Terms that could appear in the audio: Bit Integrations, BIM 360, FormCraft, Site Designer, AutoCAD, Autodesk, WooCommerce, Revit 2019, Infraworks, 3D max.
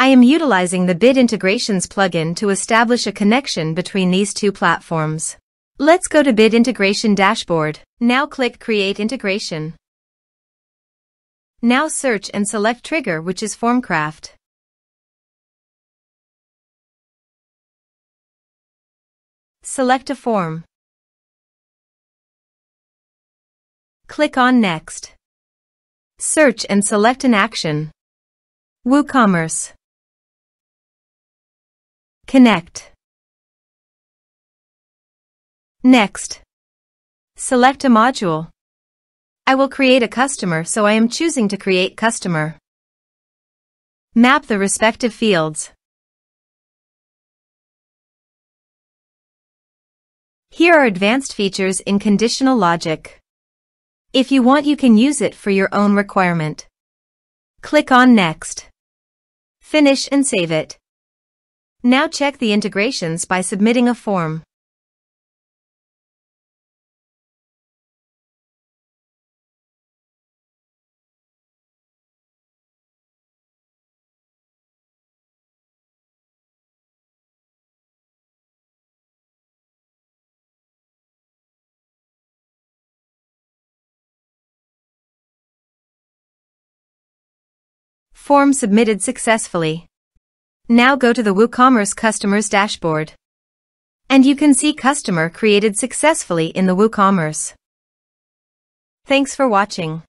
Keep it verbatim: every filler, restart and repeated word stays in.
I am utilizing the Bit Integrations plugin to establish a connection between these two platforms. Let's go to Bit Integration Dashboard. Now click Create Integration. Now search and select Trigger, which is FormCraft. Select a form. Click on Next. Search and select an action. WooCommerce. Connect. Next. Select a module. I will create a customer, so I am choosing to create customer. Map the respective fields. Here are advanced features in conditional logic. If you want, you can use it for your own requirement. Click on Next. Finish and save it. Now check the integrations by submitting a form. Form submitted successfully. Now go to the WooCommerce Customers dashboard. And you can see customer created successfully in the WooCommerce. Thanks for watching.